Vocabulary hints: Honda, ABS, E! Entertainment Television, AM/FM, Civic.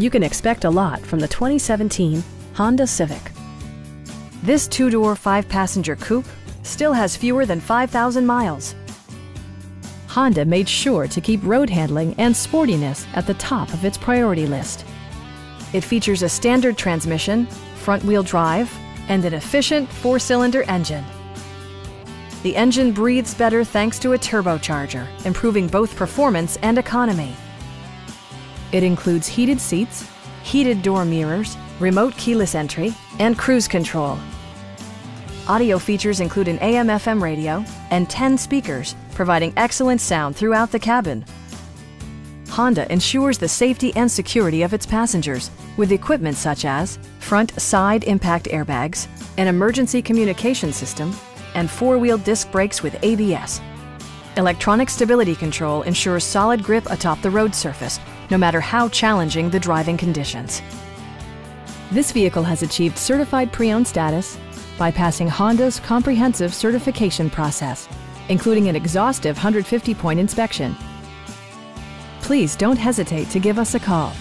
You can expect a lot from the 2017 Honda Civic. This two-door, five-passenger coupe still has fewer than 5,000 miles. Honda made sure to keep road handling and sportiness at the top of its priority list. It features a standard transmission, front-wheel drive, and an efficient four-cylinder engine. The engine breathes better thanks to a turbocharger, improving both performance and economy. It includes heated seats, heated door mirrors, remote keyless entry, and cruise control. Audio features include an AM/FM radio and 10 speakers, providing excellent sound throughout the cabin. Honda ensures the safety and security of its passengers with equipment such as front side impact airbags, an emergency communication system, and four-wheel disc brakes with ABS. Electronic stability control ensures solid grip atop the road surface, no matter how challenging the driving conditions. This vehicle has achieved certified pre-owned status by passing Honda's comprehensive certification process, including an exhaustive 150-point inspection. Please don't hesitate to give us a call.